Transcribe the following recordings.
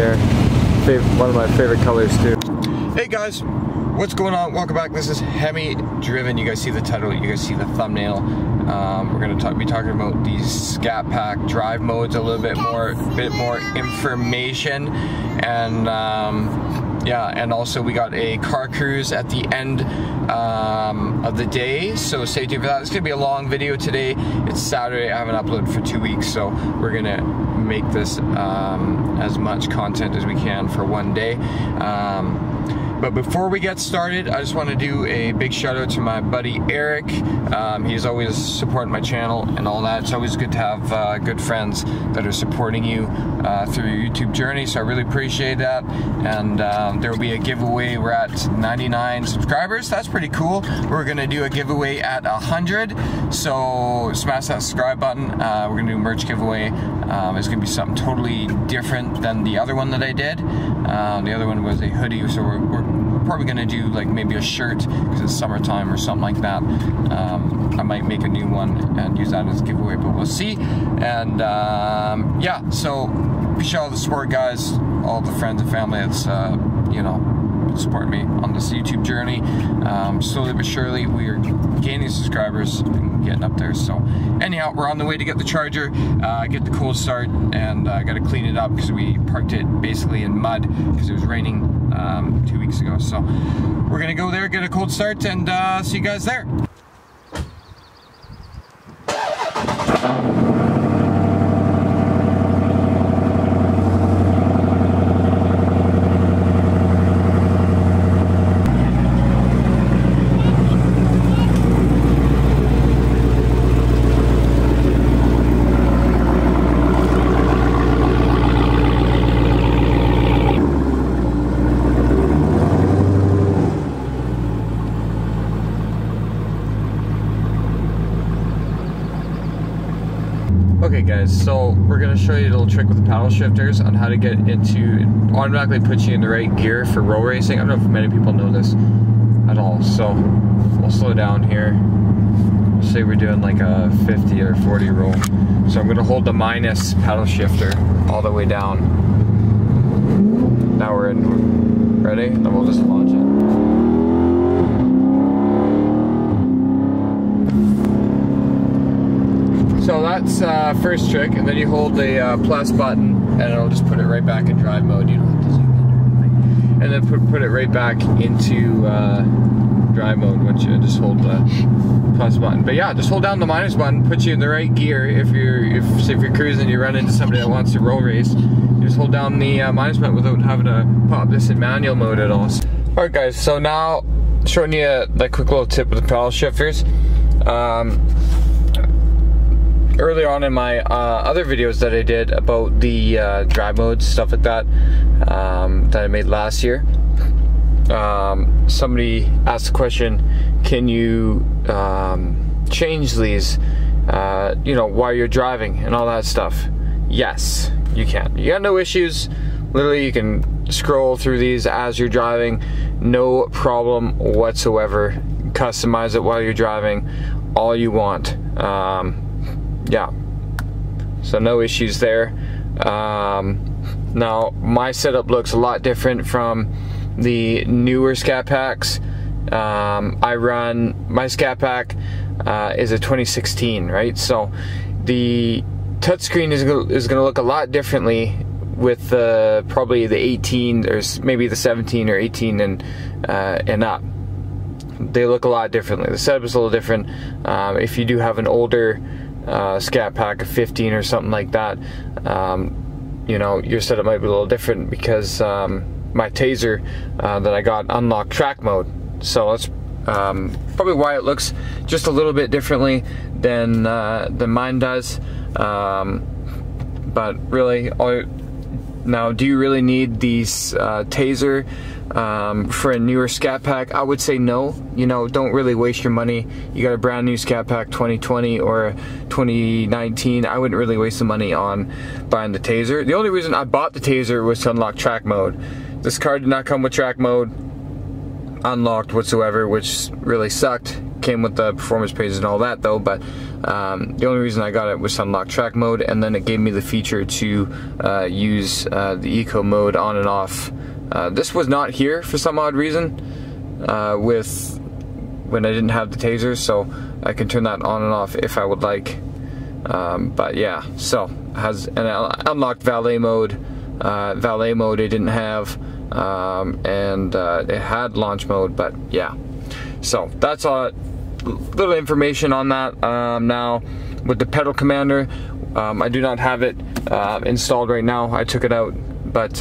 there. One of my favorite colors too. Hey guys, what's going on? Welcome back. This is Hemi Driven. You guys see the title, you guys see the thumbnail. We're gonna be talking about these Scat Pack drive modes, a little bit more information, and yeah, and also we got a car cruise at the end of the day, so stay tuned for that. It's gonna be a long video today. It's Saturday. I haven't uploaded for 2 weeks, so we're gonna make this as much content as we can for one day. But before we get started, I just want to do a big shout out to my buddy Eric. He's always supporting my channel and all that. It's always good to have good friends that are supporting you through your YouTube journey, so I really appreciate that. And there will be a giveaway. We're at 99 subscribers. That's pretty cool. We're going to do a giveaway at 100, so smash that subscribe button. We're going to do a merch giveaway. It's going to be something totally different than the other one that I did. The other one was a hoodie, so we're probably gonna do like maybe a shirt because it's summertime or something like that. I might make a new one and use that as a giveaway, but we'll see. And yeah, so appreciate all the support, guys, all the friends and family that's you know, support me on this YouTube journey. Slowly but surely we are gaining subscribers and getting up there. So anyhow, we're on the way to get the Charger, get the cold start, and I gotta clean it up because we parked it basically in mud because it was raining 2 weeks ago. So we're gonna go there, get a cold start, and see you guys there. Okay guys, so we're going to show you a little trick with the paddle shifters on how to get it to automatically put you in the right gear for road racing. I don't know if many people know this at all, so we'll slow down here. Let's say we're doing like a 50 or 40 roll. So I'm going to hold the minus paddle shifter all the way down. Now we're in. Ready? And we'll just launch it. So that's first trick, and then you hold the plus button, and it'll just put it right back in drive mode. You don't have to zoom in or anything. And then put it right back into drive mode once you just hold the plus button. But yeah, just hold down the minus button, put you in the right gear. If you're cruising, you run into somebody that wants to roll race, you just hold down the minus button without having to pop this in manual mode at all. All right, guys. So now showing you that quick little tip with the paddle shifters. Early on in my other videos that I did about the drive modes, stuff like that, that I made last year, somebody asked the question, can you change these, you know, while you're driving and all that stuff? Yes, you can. You got no issues. Literally, you can scroll through these as you're driving, no problem whatsoever. Customize it while you're driving all you want. Yeah, so no issues there. Now my setup looks a lot different from the newer Scat Packs. I run my Scat Pack is a 2016, right? So the touchscreen is going to look a lot differently with probably the 18 or maybe the 17 or 18 and up. They look a lot differently. The setup is a little different. If you do have an older Scat Pack of 15 or something like that, you know, your setup might be a little different because my Taser that I got unlocked track mode, so that's probably why it looks just a little bit differently than mine does. But really, now do you really need these Taser for a newer Scat Pack? I would say no. You know, don't really waste your money. You got a brand new Scat Pack 2020 or 2019. I wouldn't really waste the money on buying the Taser. The only reason I bought the Taser was to unlock track mode. This car did not come with track mode unlocked whatsoever, which really sucked. Came with the performance pages and all that though, but The only reason I got it was to unlock track mode, and then it gave me the feature to use the eco mode on and off. This was not here for some odd reason when I didn't have the Taser, so I can turn that on and off if I would like. But yeah, so has and I unlocked valet mode. Valet mode it didn't have, and it had launch mode, but yeah. So that's a little information on that. Now with the Pedal Commander, I do not have it installed right now. I took it out, but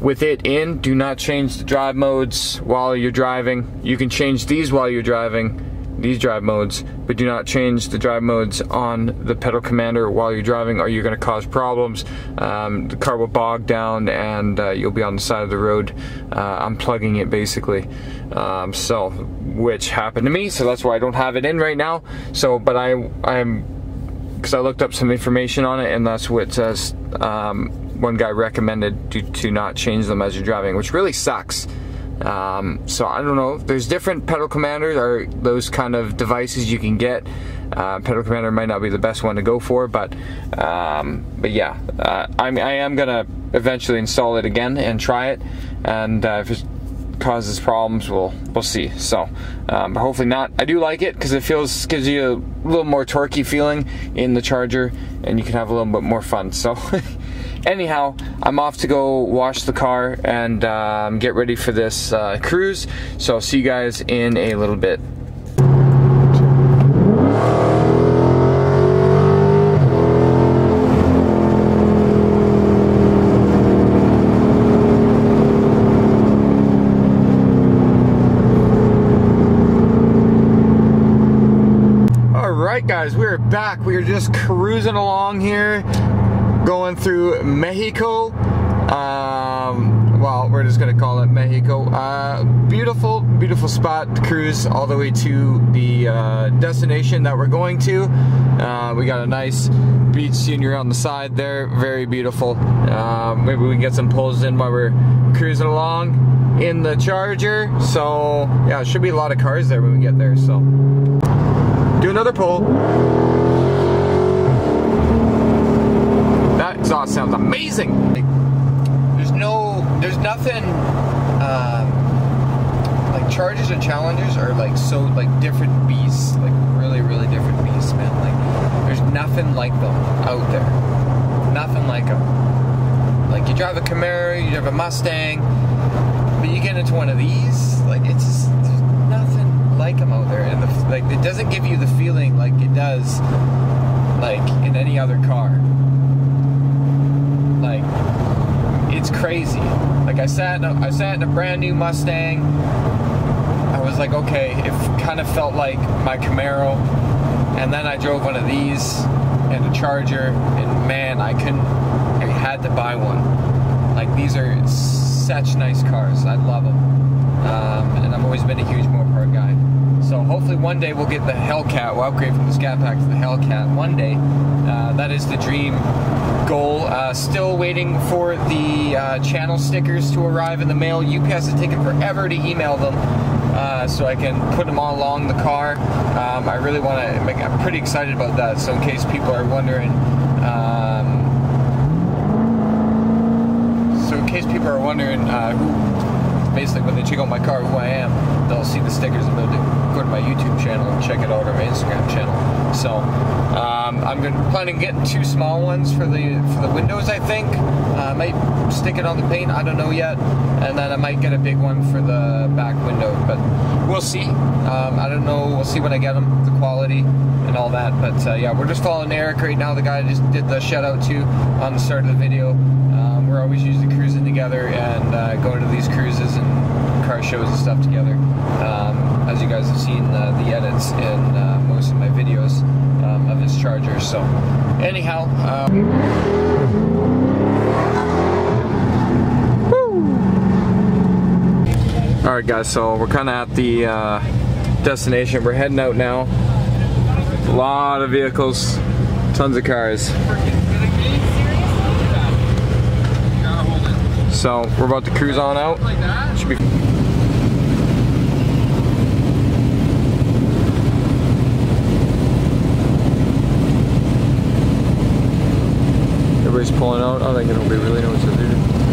with it in, do not change the drive modes while you're driving. You can change these while you're driving, these drive modes, but do not change the drive modes on the Pedal Commander while you're driving, or you're going to cause problems. The car will bog down and you'll be on the side of the road unplugging it basically, so which happened to me, so that's why I don't have it in right now. So but because I looked up some information on it, and that's what says, one guy recommended to not change them as you're driving, which really sucks. So I don't know, there's different Pedal Commanders or those kind of devices you can get. Pedal Commander might not be the best one to go for, but yeah, I am gonna eventually install it again and try it, and if it causes problems, we'll see. So but hopefully not. I do like it because it gives you a little more torquey feeling in the Charger, and you can have a little bit more fun. So anyhow, I'm off to go wash the car and get ready for this cruise. So I'll see you guys in a little bit. All right, guys, we're back. We're just cruising along here, going through Mexico. Well, we're just gonna call it Mexico. Beautiful, beautiful spot to cruise all the way to the destination that we're going to. We got a nice beach scenery on the side there, very beautiful. Maybe we can get some pulls in while we're cruising along in the Charger. So yeah, it should be a lot of cars there when we get there. So do another pull. That exhaust sounds amazing. There's nothing, like Chargers and Challengers are like so, like different beasts, like really, really different beasts, man. Like there's nothing like them out there. Nothing like them. Like you drive a Camaro, you drive a Mustang, but you get into one of these, like it's just, there's nothing like them out there. And like it doesn't give you the feeling like it does, like in any other car. Like it's crazy. Like I sat in a brand new Mustang. I was like, okay, it kind of felt like my Camaro, and then I drove one of these and a Charger, and man, I had to buy one. Like these are such nice cars. I love them, and I've always been a huge Mopar guy. So hopefully one day we'll get the Hellcat. We'll upgrade from the Scat Pack to the Hellcat one day. That is the dream goal. Still waiting for the channel stickers to arrive in the mail. UPS has taken forever to email them, so I can put them all along the car. I really want to make, I'm pretty excited about that. So in case people are wondering, basically when they check out my car, who I am, they'll see the stickers and they'll go to my YouTube channel and check it out, or my Instagram channel. So I'm planning on getting two small ones for the windows, I think. I might stick it on the paint, I don't know yet, and then I might get a big one for the back window, but we'll see. I don't know, we'll see when I get them, the quality and all that. But yeah, we're just following Eric right now, the guy I just did the shout out to on the start of the video. We're always usually cruising together and going to these cruises and car shows and stuff together. As you guys have seen the edits in most of my videos of this Charger. So anyhow, all right guys, so we're kind of at the destination. We're heading out now. A lot of vehicles, tons of cars. So we're about to cruise on out. Should be. Charger's pulling out. I don't think it'll be really knows what they're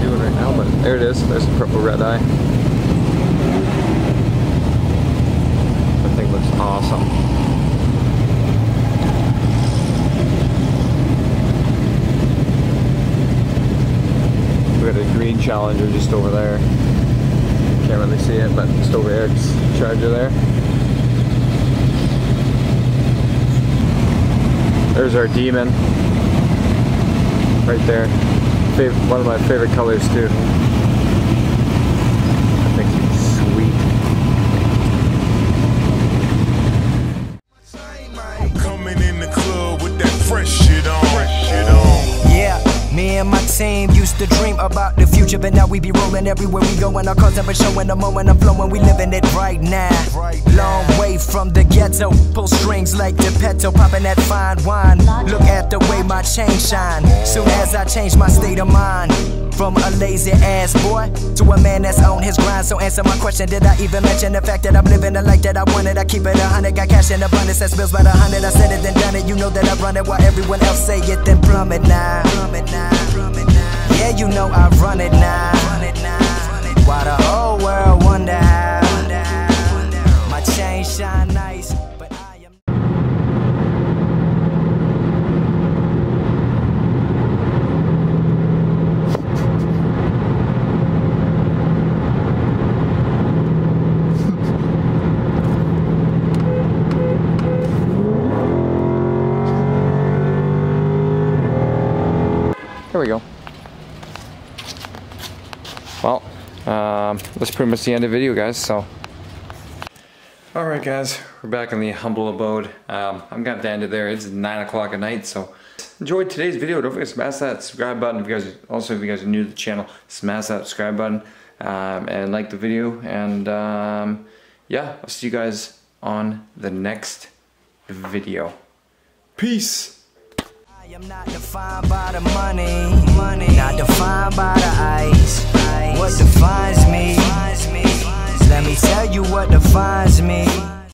doing right now, but there it is. There's the purple red eye. That thing looks awesome. We've got a green Challenger just over there. Can't really see it, but just over Eric's Charger there. There's our Demon. Right there. One of my favorite colors too. I think it's sweet. Coming in the club with that fresh shit on. Yeah. Me and my team used to dream about the future, but now we be rolling everywhere we go, and our cars never showing. The moment I'm flowing, we living it right now. Long way from the ghetto, pull strings like the petal, popping that fine wine. Look at the way my chain shine. Soon as I change my state of mind, from a lazy ass boy to a man that's on his grind. So answer my question: did I even mention the fact that I'm living the life that I wanted? I keep it 100, got cash in abundance, that's bills by the 100. I said it then done it. You know that I run it while everyone else say it then plummet now. Yeah, you know I run it now. Why the whole world wonder how my chain shine nice, but I am. There we go. Well, that's pretty much the end of the video, guys, so. Alright guys, we're back in the humble abode. I'm got the end of there. It's 9 o'clock at night, so. Enjoyed today's video. Don't forget to smash that subscribe button. If you guys, also if you guys are new to the channel, smash that subscribe button and like the video. And yeah, I'll see you guys on the next video. Peace! I'm not defined by the money, not defined by the